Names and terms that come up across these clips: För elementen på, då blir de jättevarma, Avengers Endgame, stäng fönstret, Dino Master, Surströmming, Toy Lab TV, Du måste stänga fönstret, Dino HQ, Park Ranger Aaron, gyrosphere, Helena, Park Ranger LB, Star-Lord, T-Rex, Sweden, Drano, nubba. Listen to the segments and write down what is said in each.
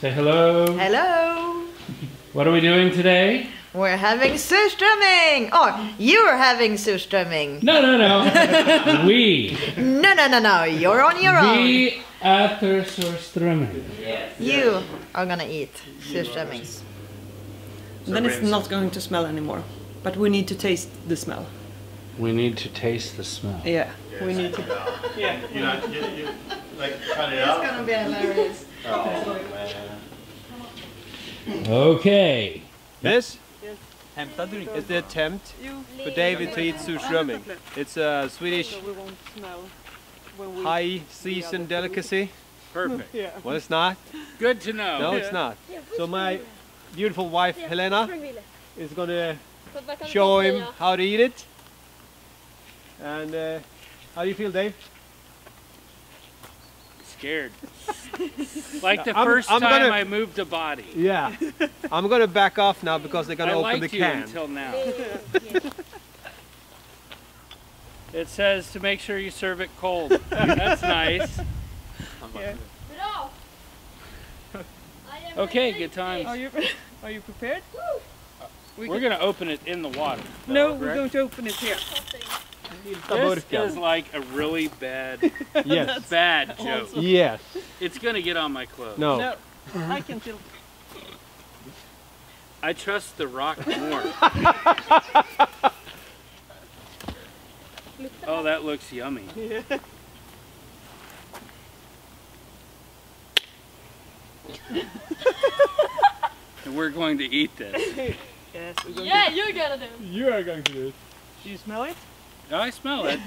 Say hello. Hello. What are we doing today? We're having surströmming. Oh, you're having surströmming. No, no, no. We. No, no, no, no. You're on your own. We after surströmming. Yes. You are gonna eat surströmming. Then it's not going to smell anymore. But we need to taste the smell. We need to taste the smell. Yeah. Yes, we need to. Yeah. You know, you like cut it out. It's gonna be hilarious. Oh, man. Okay. This is the attempt for David to eat surströmming. It's a Swedish high season delicacy. Perfect. Yeah. Well, it's not. Good to know. No, it's not. So my beautiful wife Helena is gonna show him how to eat it. And how do you feel, Dave? Scared. Like the first time I moved a body. Yeah. I'm going to back off now because they're going to open the can. I liked you until now. It says to make sure you serve it cold. That's nice. Yeah. Okay, good times. Are you prepared? We're going to open it in the water. No, we're going to open it here. This is like a really bad, bad joke. Yes. It's going to get on my clothes. No. No. I can feel... I trust the rock more. Oh, that looks yummy. Yeah. And we're going to eat this. Yes, we're going to... you're going to do it. You are going to do it. Do you smell it? I smell it.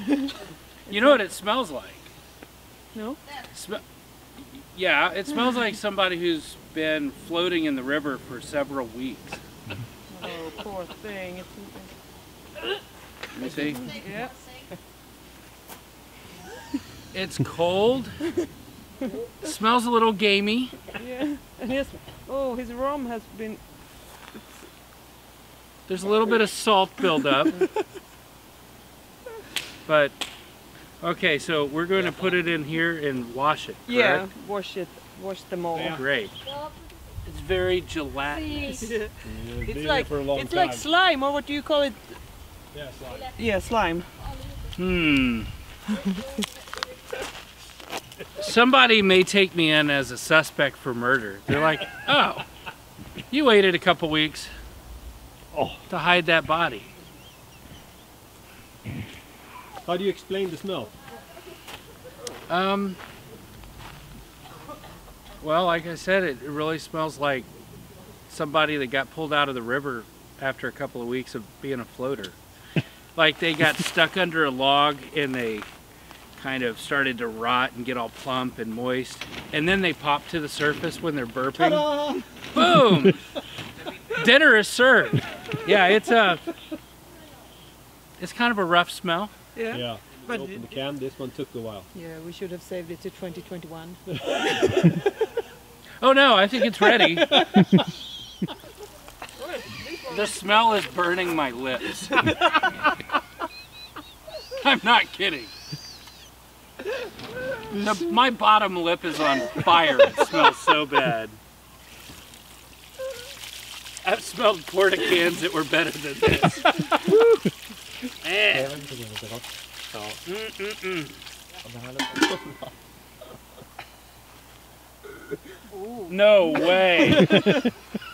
You know what it smells like? No. Yeah, it smells like somebody who's been floating in the river for several weeks. Oh, poor thing. Let me see. Yeah. It's cold. Smells a little gamey. Yeah. And his, oh, his rum has been... There's a little bit of salt buildup. But, okay, so we're going to put it in here and wash it, correct? Yeah, wash it, wash the mold. Yeah. Great. It's very gelatinous. It's like slime, or what do you call it? Yeah, slime. Yeah, slime. Hmm. Somebody may take me in as a suspect for murder. They're like, oh, you waited a couple weeks to hide that body. How do you explain the smell? Well, like I said, it really smells like somebody that got pulled out of the river after a couple of weeks of being a floater. Like they got stuck under a log and they kind of started to rot and get all plump and moist. And then they pop to the surface when they're burping. Boom! Dinner is served. Yeah, it's kind of a rough smell. Yeah, yeah. But open the can, this one took a while. Yeah, we should have saved it to 2021. Oh no, I think it's ready. The smell is burning my lips. I'm not kidding. My bottom lip is on fire. It smells so bad. I've smelled porta cans that were better than this. No way.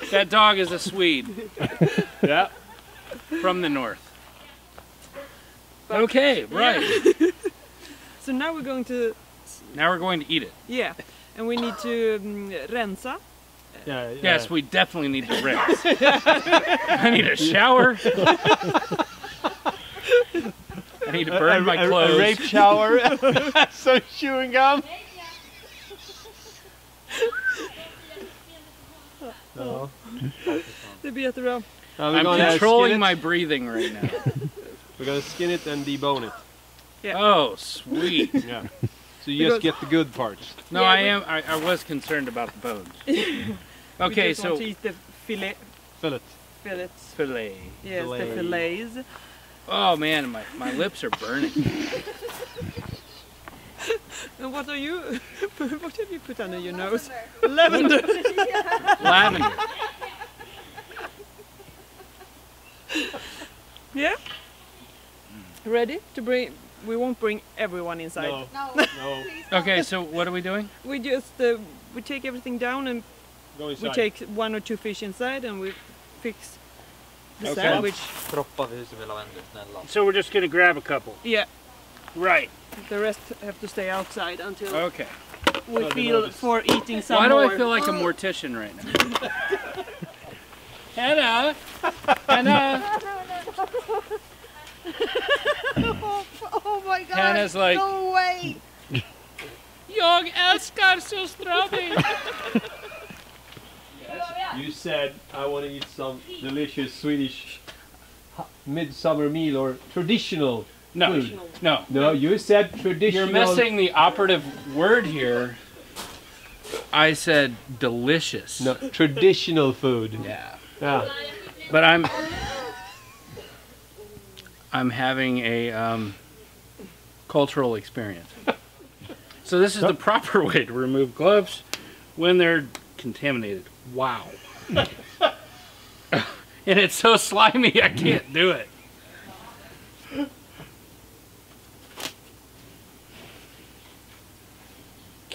That dog is a Swede. Yeah. From the north. Okay, right. So now we're going to... Now we're going to eat it. Yeah. And we need to rensa. Yeah, yeah. Yes, we definitely need to rinse. I need a shower. I need to burn my clothes. A rape shower. Some chewing gum. No. I'm controlling my breathing right now. We're going to skin it and debone it. Yeah. Oh, sweet. Yeah. So you just get the good parts. No, yeah, I was concerned about the bones. Okay, so... We just want to eat the fillet. Fillet. Fillets. Fillet. Yes, fillet. The fillets. Oh man, my lips are burning. And what are you? What have you put under your nose? Lavender. Lavender. Yeah. Ready to bring? We won't bring everyone inside. No. No. Okay. So what are we doing? We just we take everything down and go inside. We take 1 or 2 fish inside and we fix the sandwich. So we're just gonna grab a couple. Yeah. Right. The rest have to stay outside until we feel for eating some more. Why do I feel like a mortician right now? Helena! Helena! Oh my god! Hannah's like, no way! Jag älskar surströmming! You said I want to eat some delicious Swedish midsummer meal or traditional. No, no, no. You said traditional. You're missing the operative word here. I said delicious. No, traditional food. Yeah. Yeah. But I'm having a cultural experience. So this is the proper way to remove gloves when they're contaminated. Wow. And it's so slimy, I can't do it.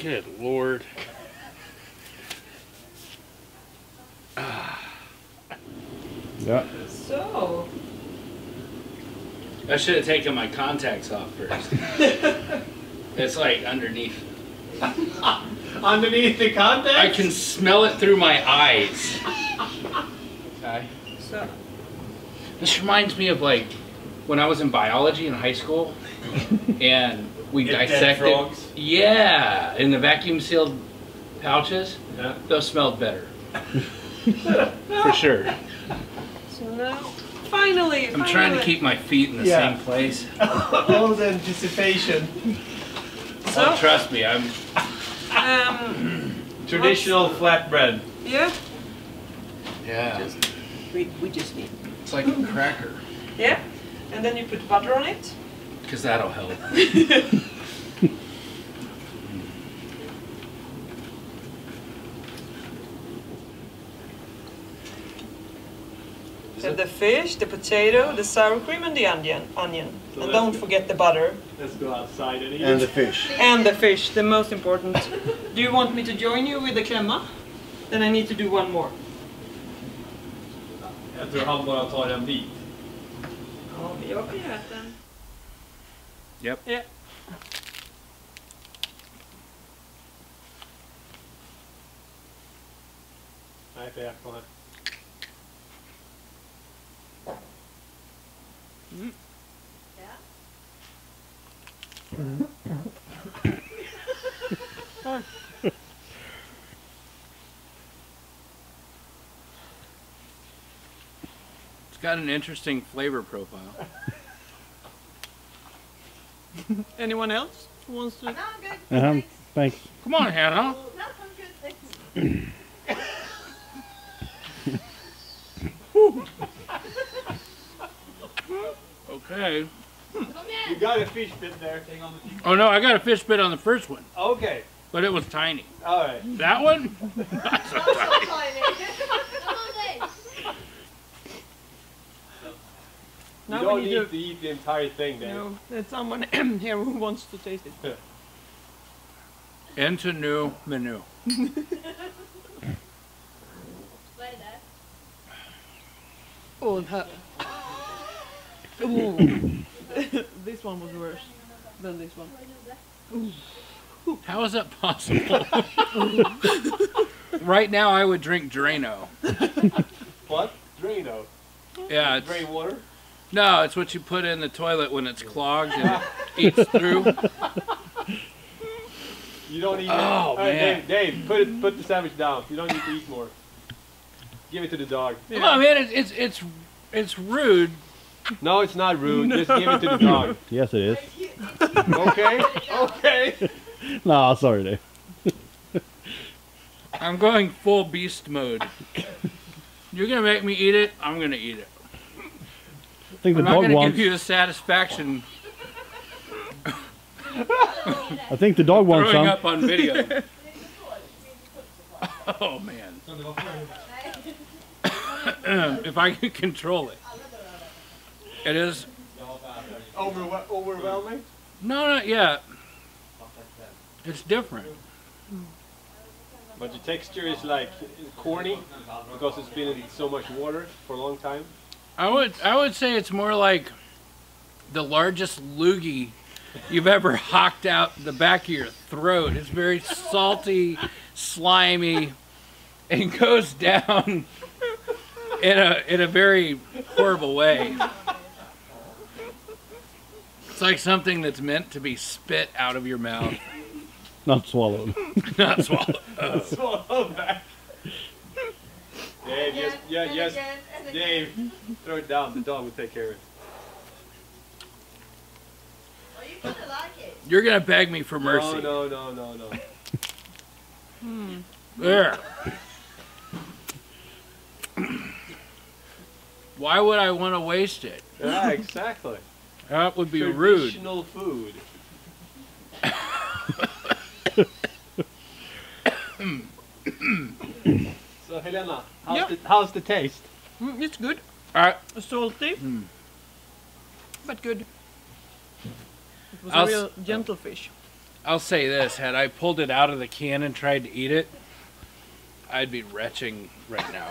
Good Lord. Yeah. So. I should have taken my contacts off first. It's like underneath. Underneath the contacts? I can smell it through my eyes. Okay. So. This reminds me of like when I was in biology in high school and we dissected frogs. Yeah, in the vacuum sealed pouches. Yeah. Those smelled better. For sure. So now, finally. Trying to keep my feet in the same place. All the anticipation. So, oh, trust me, I'm traditional flatbread. Yeah. Yeah. We just need. It's like a cracker. Yeah, and then you put butter on it. Because that'll help. So the fish, the potato, the sour cream, and the onion. So and don't forget the butter. Let's go outside and eat. And the fish. And the fish, the most important. Do you want me to join you with the klämma? Then I need to do one more. Jag tror han bara tar en bit. Ja, men jag kan ju äta den. Yep. Yeah. I think I can. Mm. Yeah. It's got an interesting flavor profile. Anyone else wants to? No, I'm good. Thanks. Come on, Hannah. No, I'm good. Thanks. Okay. You got a fish bit there. Oh no, I got a fish bit on the first one. Okay. But it was tiny. All right. That one? Not so tiny. You don't need to eat the entire thing, Dave. No, there's someone here who wants to taste it. Into new menu. Oh, that. This one was worse than this one. Ooh. How is that possible? Right now I would drink Drano. What? Drano? Yeah. It's gray water? No, it's what you put in the toilet when it's clogged and it eats through. You don't eat more. Right, Dave, put the sandwich down. You don't need to eat more. Give it to the dog. Yeah. Come on, man, it's rude. No, it's not rude. No. Just give it to the dog. Yes, it is. Okay. Okay. No, sorry, Dave. I'm going full beast mode. You're gonna make me eat it. I'm gonna eat it. I think the dog wants. I'm not gonna give you the satisfaction. I think the dog wants some. Throwing up on video. Oh man. If I could control it. It is overwhelming? No, not yet. It's different. But the texture is like corny because it's been in so much water for a long time. I would say it's more like the largest loogie you've ever hocked out the back of your throat. It's very salty, slimy, and goes down in a very horrible way. It's like something that's meant to be spit out of your mouth. Not swallowed. Not swallowed. Not swallowed back. Dave, yes, yeah, yes. Dave, throw it down. The dog will take care of it. Well, you're gonna like it. You're gonna beg me for mercy. No, no, no, no, no. There. Why would I want to waste it? Yeah, exactly. That would be rude. Traditional food. So Helena, how's the taste? It's good. Salty, but good. It was a real gentle fish. I'll say this, had I pulled it out of the can and tried to eat it, I'd be retching right now.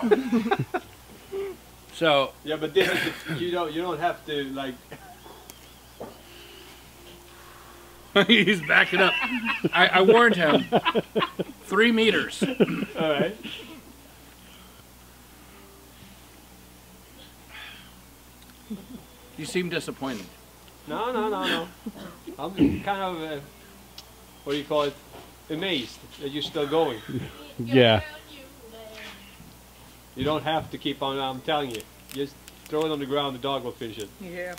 So yeah, but this is the, you don't have to like. He's backing up. I warned him. 3 meters. All right. You seem disappointed. No, no, no, no. I'm kind of, what do you call it, amazed that you're still going. Yeah. You don't have to keep on, I'm telling you. Just throw it on the ground, the dog will finish it. Yeah.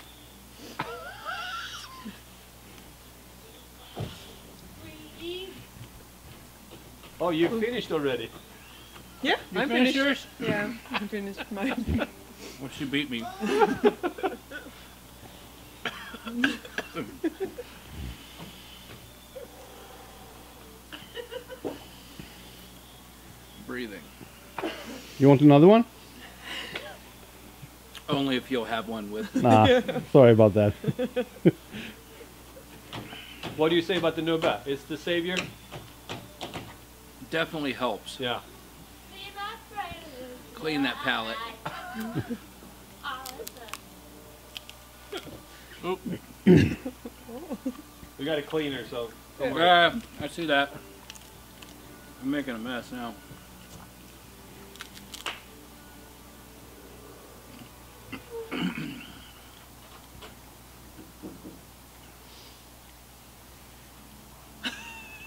Oh, you finished already? Yeah, I'm finished. Yours? Yeah, I finished mine. Well, she beat me. Breathing. You want another one? Only if you'll have one with me. Nah, sorry about that. What do you say about the nubba? It's the savior? Definitely helps. Yeah. Clean that palate. Oh. We got a cleaner, so. Yeah, I see that. I'm making a mess now.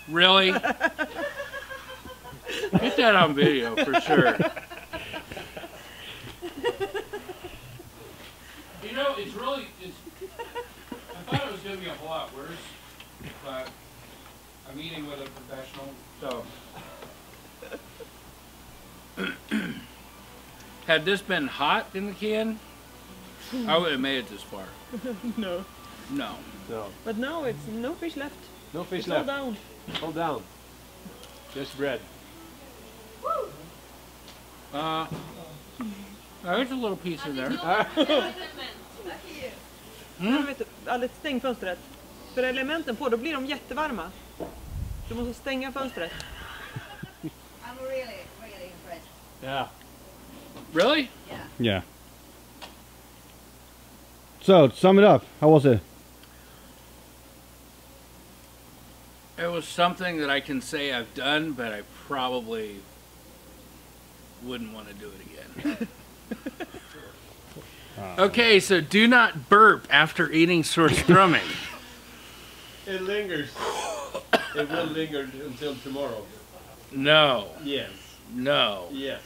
Really? Get that on video for sure. You know, it's really. I thought it was going to be a whole lot worse, but I'm eating with a professional, so. Had this been hot in the can, I wouldn't have made it this far. No. No. No. But now it's no fish left. No fish it's left. All down. All down. Just bread. Woo! There's a little piece in there. Stäng fönstret. För elementen på, då blir de jättevarma. Du måste stänga fönstret. I'm really, really impressed. Yeah. Really? Yeah. Yeah. So, to sum it up, how was it? It was something that I can say I've done, but I probably wouldn't want to do it again. Okay, so do not burp after eating surströmming. It lingers. It will linger until tomorrow. No. Yes. No. Yes.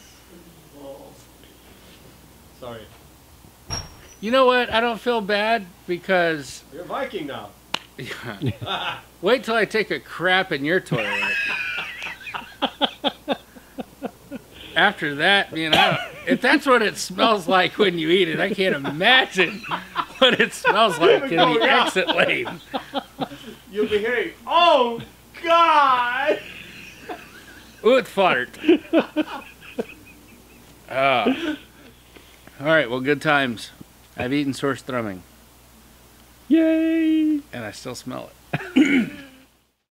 Sorry. You know what? I don't feel bad because... You're Viking now. Yeah. Wait till I take a crap in your toilet. After that, you know, if that's what it smells like when you eat it, I can't imagine what it smells like in the exit lane. You'll be hearing, oh God! Utfart! Alright, well, good times. I've eaten surströmming. Yay! And I still smell it.